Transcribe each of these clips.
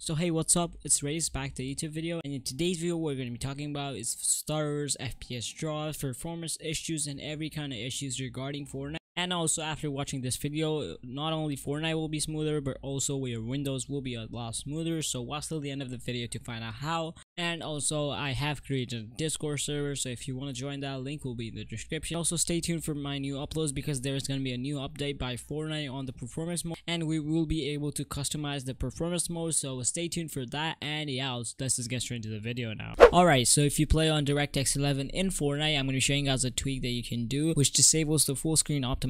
So hey, what's up, it's Raize, back to the YouTube video, and in today's video what we're going to be talking about is stutters, FPS drops, performance issues, and every kind of issues regarding Fortnite. And also, after watching this video, not only Fortnite will be smoother, but also your Windows will be a lot smoother. So watch till the end of the video to find out how. And also, I have created a Discord server, so if you want to join, that link will be in the description. Also, stay tuned for my new uploads because there is going to be a new update by Fortnite on the performance mode, and we will be able to customize the performance mode. So stay tuned for that. And yeah, let's just get straight into the video now. Alright, so if you play on DirectX 11 in Fortnite, I'm going to be showing you guys a tweak that you can do, which disables the full screen optimization.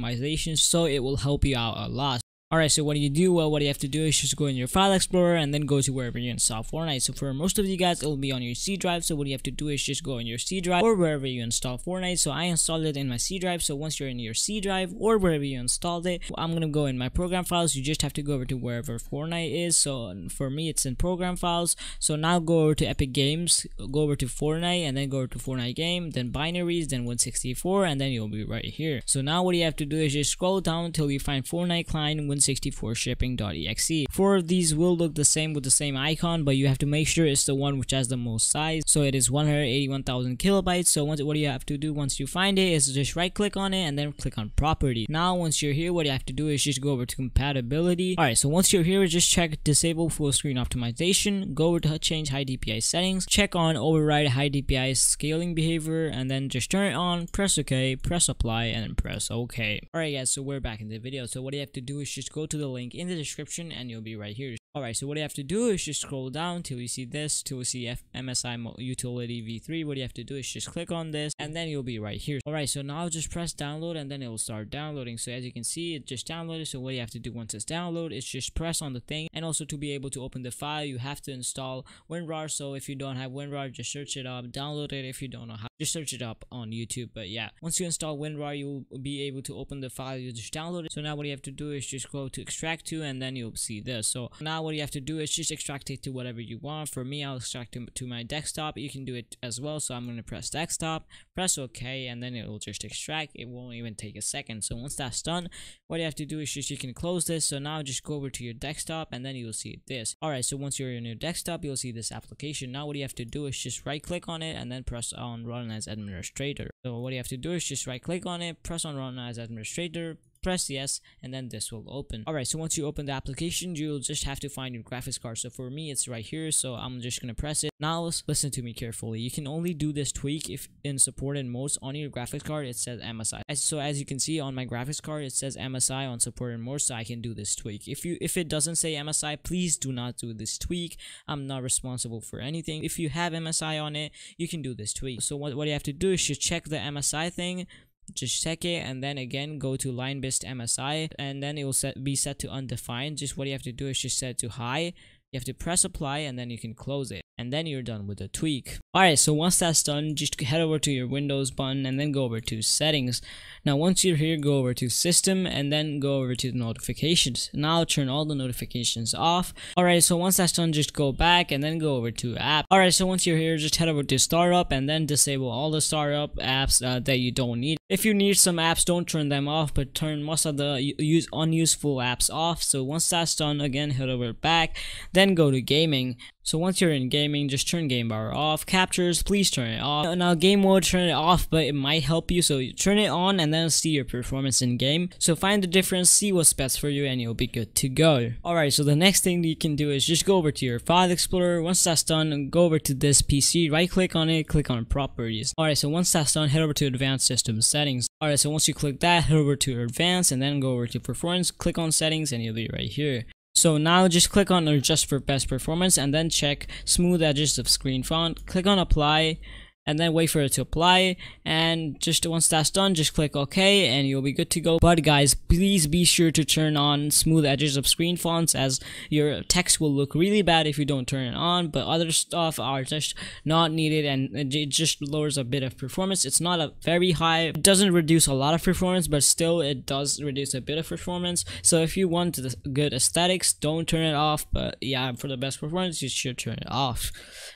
So it will help you out a lot. Alright, so what do you do? Well, what you have to do is just go in your file explorer and then go to wherever you install Fortnite. So for most of you guys, it will be on your C drive. So what you have to do is just go in your C drive or wherever you install Fortnite. So I installed it in my C drive. So once you're in your C drive or wherever you installed it, I'm going to go in my program files. You just have to go over to wherever Fortnite is. So for me, it's in program files. So now go over to Epic Games, go over to Fortnite, and then go over to Fortnite game, then binaries, then Win64, and then you'll be right here. So now what you have to do is just scroll down until you find Fortnite client Win64 shipping.exe. Four of these will look the same with the same icon, but you have to make sure it's the one which has the most size. So it is 181,000 kilobytes. So what do you have to do once you find it is just right click on it and then click on property. Now once you're here, what you have to do is just go over to compatibility. Alright, so once you're here, just check disable full screen optimization, go over to change high DPI settings, check on override high DPI scaling behavior, and then just turn it on, press OK, press apply, and press OK. Alright guys, so we're back in the video. So what you have to do is just go to the link in the description and you'll be right here. Alright, so what you have to do is just scroll down till you see this, till you see MSI Utility v3. What you have to do is just click on this and then you'll be right here. Alright, so now just press download and then it will start downloading. So as you can see, it just downloaded. So what you have to do once it's downloaded is just press on the thing, and also to be able to open the file you have to install WinRAR. So if you don't have WinRAR, just search it up, download it. If you don't know how, just search it up on YouTube. But yeah, once you install WinRAR, you will be able to open the file you just downloaded. So now what you have to do is just go to extract to, and then you'll see this. So now what you have to do is just extract it to whatever you want. For me, I'll extract it to my desktop. You can do it as well. So I'm going to press desktop, press OK, and then it will just extract. It won't even take a second. So once that's done, what you have to do is just you can close this. So now just go over to your desktop and then you'll see this. Alright, so once you're in your desktop, you'll see this application. Now what you have to do is just right click on it and then press on run as administrator. So what you have to do is just right click on it, press on run as administrator, press yes, and then this will open. Alright, so once you open the application, you'll just have to find your graphics card. So for me, it's right here, so I'm just gonna press it. Now let's listen to me carefully. You can only do this tweak if in supported modes on your graphics card it says MSI. So as you can see on my graphics card, it says MSI on supported modes, so I can do this tweak. If it doesn't say MSI, please do not do this tweak. I'm not responsible for anything. If you have MSI on it, you can do this tweak. So what you have to do is just check the MSI thing, just check it, and then again go to line based MSI, and then it will be set to undefined. Just what you have to do is just set to high. You have to press apply and then you can close it, and then you're done with the tweak. Alright, so once that's done, just head over to your Windows button and then go over to settings. Now once you're here, go over to system and then go over to notifications. Now turn all the notifications off. Alright, so once that's done, just go back and then go over to app. Alright, so once you're here, just head over to startup and then disable all the startup apps that you don't need. If you need some apps, don't turn them off, but turn most of the unuseful apps off. So once that's done, again head over back, then go to gaming. So once you're in gaming, just turn game bar off. Captures, please turn it off. Now game mode, turn it off, but it might help you. So you turn it on and then see your performance in game. So find the difference, see what's best for you, and you'll be good to go. Alright, so the next thing you can do is just go over to your file explorer. Once that's done, go over to this PC, right click on it, click on properties. Alright, so once that's done, head over to advanced system settings. Alright, so once you click that, head over to advanced and then go over to performance, click on settings, and you'll be right here. So now just click on adjust for best performance and then check smooth edges of screen font, click on apply, and then wait for it to apply, and just once that's done, just click OK and you'll be good to go. But guys, please be sure to turn on smooth edges of screen fonts, as your text will look really bad if you don't turn it on, but other stuff are just not needed and it just lowers a bit of performance. It's not a very high, it doesn't reduce a lot of performance, but still it does reduce a bit of performance. So if you want the good aesthetics, don't turn it off, but yeah, for the best performance you should turn it off.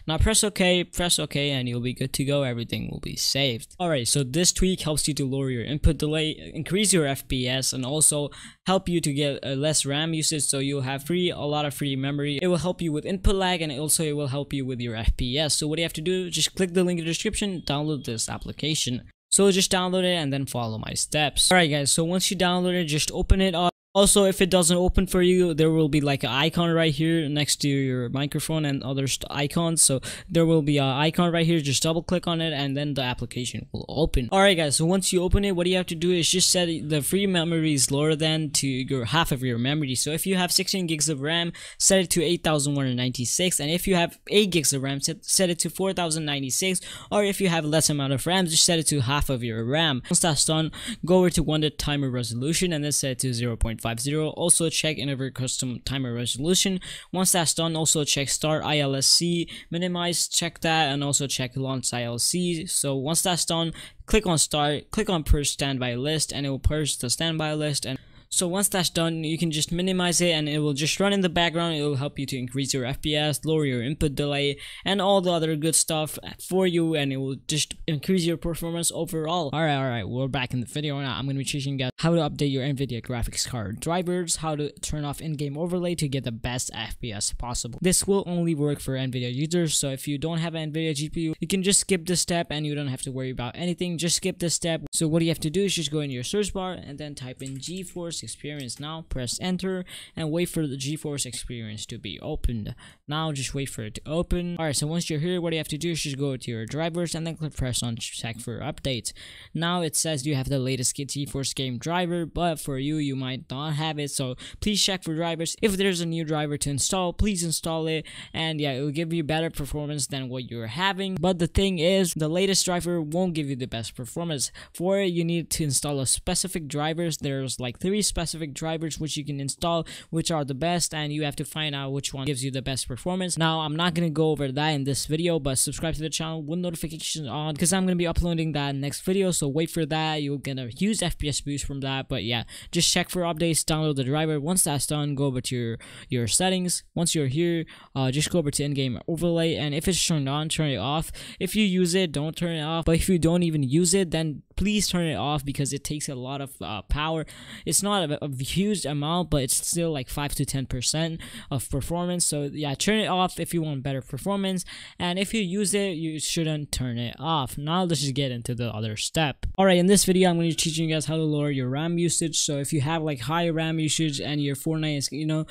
Now press OK, and you'll be good to to go, everything will be saved. Alright, so this tweak helps you to lower your input delay, increase your FPS, and also help you to get less RAM usage, so you'll have a lot of free memory. It will help you with input lag, and also it will help you with your FPS. So what do you have to do? Just click the link in the description, download this application. So just download it and then follow my steps. Alright guys, so once you download it, just open it up. Also, if it doesn't open for you, there will be like an icon right here next to your microphone and other icons. So there will be an icon right here. Just double click on it and then the application will open. Alright guys, so once you open it, what you have to do is just set the free memory is lower than to your half of your memory. So if you have 16 gigs of RAM, set it to 8196. And if you have 8 gigs of RAM, set it to 4096. Or if you have less amount of RAM, just set it to half of your RAM. Once that's done, go over to 1-bit timer resolution and then set it to 0.50. Also check invert custom timer resolution. Once that's done, also check start ILSC, minimize, check that, and also check launch ILC. So once that's done, click on start, click on purge standby list, and it will purge the standby list. And so once that's done, you can just minimize it and it will just run in the background. It will help you to increase your FPS, lower your input delay, and all the other good stuff for you, and it will just increase your performance overall. Alright, we're back in the video now. I'm going to be teaching you guys how to update your NVIDIA graphics card drivers, how to turn off in-game overlay to get the best FPS possible. This will only work for NVIDIA users, so if you don't have an NVIDIA GPU, you can just skip this step and you don't have to worry about anything. Just skip this step. So what you have to do is just go in your search bar and then type in GeForce Experience now, press enter, and wait for the GeForce Experience to be opened. Now just wait for it to open. Alright, so once you're here, what you have to do is just go to your drivers and then click press on check for updates. Now it says you have the latest GeForce game driver, but for you, you might not have it, so please check for drivers. If there's a new driver to install, please install it, and yeah, it will give you better performance than what you're having. But the thing is, the latest driver won't give you the best performance. For it, you need to install a specific drivers. There's like 3 specific drivers which you can install, which are the best, and you have to find out which one gives you the best performance. Now I'm not gonna go over that in this video, but subscribe to the channel with notifications on, because I'm gonna be uploading that next video, so wait for that. You're gonna use FPS boost from that. But yeah, just check for updates, download the driver. Once that's done, go over to your settings. Once you're here, just go over to in-game overlay, and if it's turned on, turn it off. If you use it, don't turn it off, but if you don't even use it, then please turn it off, because it takes a lot of power. It's not a huge amount, but it's still like 5 to 10% of performance. So yeah, turn it off if you want better performance, and if you use it, you shouldn't turn it off. Now let's just get into the other step. Alright, in this video I'm going to be teaching you guys how to lower your RAM usage. So if you have like high RAM usage and your Fortnite is, you know,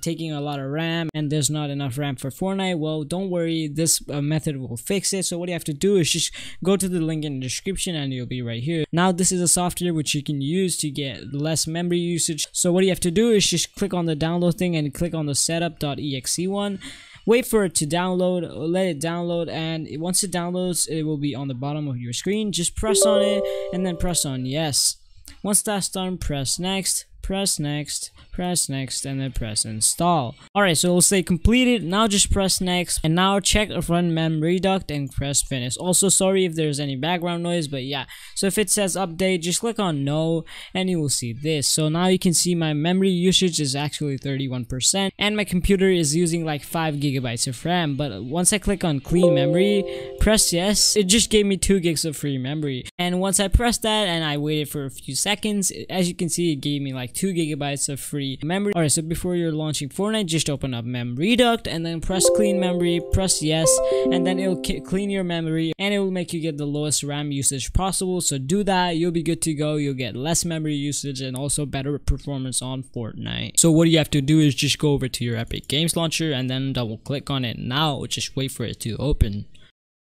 taking a lot of RAM and there's not enough RAM for Fortnite, well, don't worry, this method will fix it. So what you have to do is just go to the link in the description and you'll be right here. Now this is a software which you can use to get less memory usage. So what you have to do is just click on the download thing and click on the setup.exe one. Wait for it to download, let it download, and once it downloads, it will be on the bottom of your screen. Just press on it and then press on yes. Once that's done, press next, press next, press next, and then press install. Alright, so it will say completed. Now just press next, and now check run MemReduct and press finish. Also, sorry if there's any background noise, but yeah. So if it says update, just click on no, and you will see this. So now you can see my memory usage is actually 31%, and my computer is using like 5 gigabytes of RAM. But once I click on clean memory, press yes, it just gave me 2 gigs of free memory. And once I pressed that and I waited for a few seconds, as you can see, it gave me like 2 gigabytes of free memory. Alright, so before you're launching Fortnite, just open up MemReduct and then press clean memory, press yes, and then it'll clean your memory, and it will make you get the lowest RAM usage possible. So do that, you'll be good to go. You'll get less memory usage and also better performance on Fortnite. So what you have to do is just go over to your Epic Games launcher and then double click on it. Now just wait for it to open.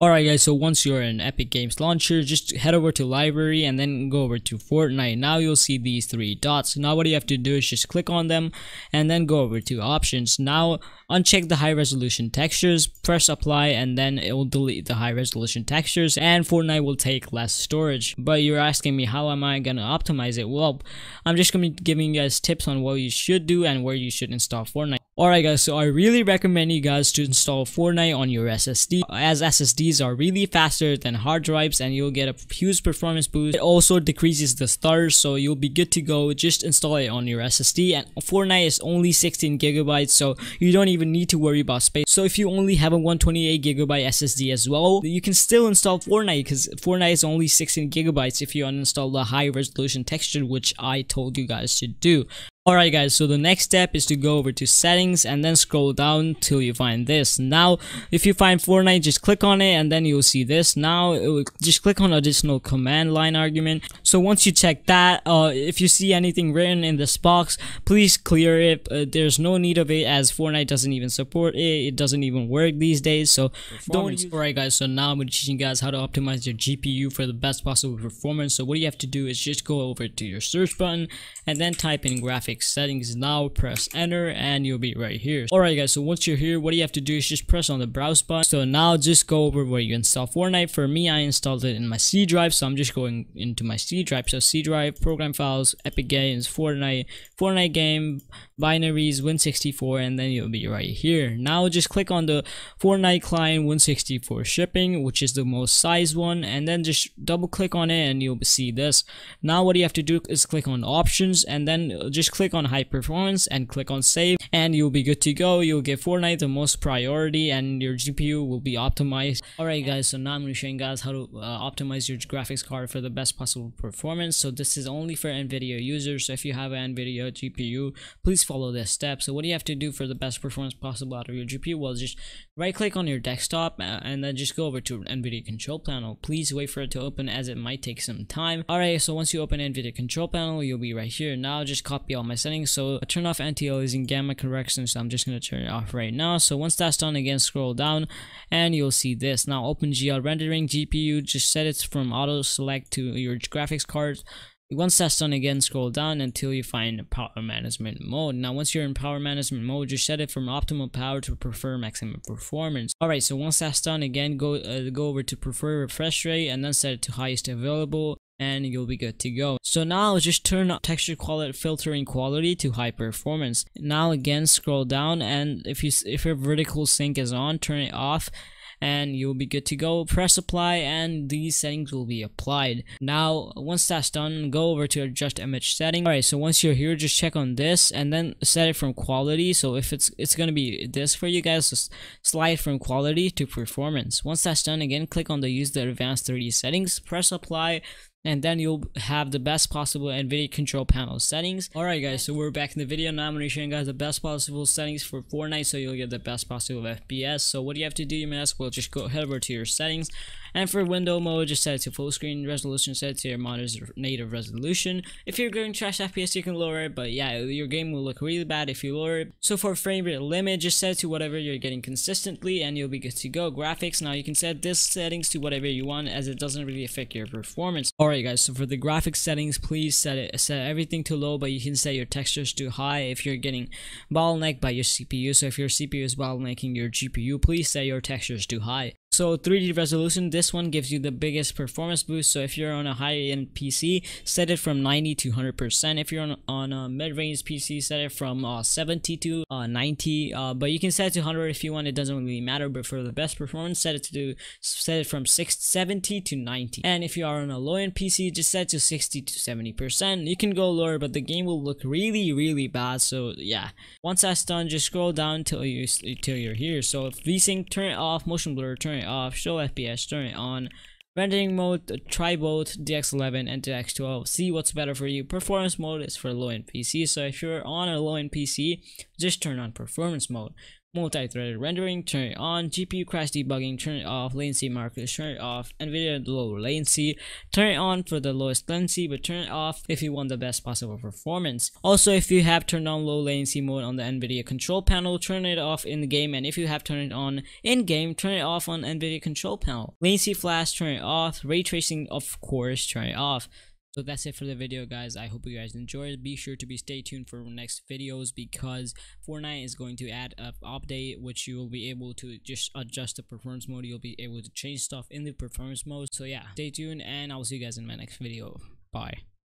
Alright guys, so once you're in Epic Games launcher, just head over to library and then go over to Fortnite. Now you'll see these 3 dots. Now what you have to do is just click on them and then go over to options. Now uncheck the high resolution textures, press apply, and then it will delete the high resolution textures, and Fortnite will take less storage. But you're asking me, how am I gonna optimize it? Well, I'm just gonna be giving you guys tips on what you should do and where you should install Fortnite. Alright guys, so I really recommend you guys to install Fortnite on your SSD, as SSDs are really faster than hard drives and you'll get a huge performance boost. It also decreases the stutters, so you'll be good to go. Just install it on your SSD, and Fortnite is only 16 GB, so you don't even need to worry about space. So if you only have a 128 GB SSD as well, you can still install Fortnite because Fortnite is only 16 GB if you uninstall the high resolution texture, which I told you guys to do. Alright guys, so the next step is to go over to settings and then scroll down till you find this. Now, if you find Fortnite, just click on it and then you'll see this. Now, just click on additional command line argument. So once you check that, if you see anything written in this box, please clear it. There's no need of it as Fortnite doesn't even support it. It doesn't even work these days, so don't. Alright guys, so now I'm going to teach you guys how to optimize your GPU for the best possible performance. So what you have to do is just go over to your search button and then type in graphics settings. Now press enter and you'll be right here. Alright guys, so once you're here, what you have to do is just press on the browse button. So now just go over where you install Fortnite. For me, I installed it in my C drive, so I'm just going into my C drive. So C drive, program files, Epic Games, Fortnite, Fortnite game, binaries, Win64, and then you'll be right here. Now just click on the Fortnite client Win64 shipping, which is the most sized one, and then just double click on it and you'll see this. Now what you have to do is click on options and then just click on high performance and click on save, and you'll be good to go. You'll give Fortnite the most priority and your GPU will be optimized. Alright guys, so now I'm going to show you guys how to optimize your graphics card for the best possible performance. So this is only for NVIDIA users, so if you have an NVIDIA GPU, please follow this step. So what do you have to do for the best performance possible out of your GPU? Well, just right click on your desktop and then just go over to NVIDIA control panel. Please wait for it to open as it might take some time. Alright, so once you open NVIDIA control panel, you'll be right here. Now just copy all my settings. So I turn off anti-aliasing, gamma correction, so I'm just going to turn it off right now. So once that's done, again scroll down and you'll see this. Now open GL rendering GPU, just set it from auto select to your graphics card. Once that's done, again scroll down until you find power management mode. Now once you're in power management mode, just set it from optimal power to prefer maximum performance. Alright, so once that's done, again go over to prefer refresh rate and then set it to highest available, and you'll be good to go. So now just turn up texture quality, filtering quality to high performance. Now again scroll down, and if your vertical sync is on, turn it off and you'll be good to go. Press apply and these settings will be applied. Now once that's done, go over to adjust image setting. Alright, so once you're here, just check on this and then set it from quality. So if it's gonna be this for you guys, so slide from quality to performance. Once that's done, again click on the use the advanced 3D settings, press apply, and then you'll have the best possible NVIDIA control panel settings. Alright guys, so we're back in the video. Now I'm going to show you guys the best possible settings for Fortnite, so you'll get the best possible FPS. So what do you have to do, you may ask? Well, just go head over to your settings, and for window mode, just set it to full screen, resolution set to your monitor's native resolution. If you're going trash FPS, you can lower it, but yeah, your game will look really bad if you lower it. So for frame rate limit, just set it to whatever you're getting consistently and you'll be good to go. Graphics, now you can set this settings to whatever you want as it doesn't really affect your performance. Alright guys, so for the graphics settings, please set everything to low, but you can set your textures to high if you're getting bottlenecked by your CPU. So if your CPU is bottlenecking your GPU, please set your textures to high. So 3D resolution, this one gives you the biggest performance boost. So if you're on a high-end PC, set it from 90 to 100%. If you're on a mid-range PC, set it from 70 to 90. But you can set it to 100 if you want. It doesn't really matter. But for the best performance, set it from 70 to 90. And if you are on a low-end PC, just set it to 60 to 70%. You can go lower, but the game will look really, really bad. So yeah. Once that's done, just scroll down till you're here. So if V-Sync, turn it off. Motion blur, turn it off. Show FPS, turn it on. Rendering mode, try both DX11 and DX12, see what's better for you. Performance mode is for low-end PC, so if you're on a low-end PC, just turn on performance mode. Multi-threaded rendering, turn it on. GPU crash debugging, turn it off. Latency markers, turn it off. NVIDIA low latency, turn it on for the lowest latency, but turn it off if you want the best possible performance. Also, if you have turned on low latency mode on the NVIDIA control panel, turn it off in the game, and if you have turned it on in game, turn it off on NVIDIA control panel. Latency flash, turn it off. Ray tracing, of course, turn it off. So that's it for the video guys. I hope you guys enjoyed. Be sure to stay tuned for next videos because Fortnite is going to add an update which you will be able to just adjust the performance mode. You'll be able to change stuff in the performance mode. So yeah, stay tuned and I will see you guys in my next video. Bye.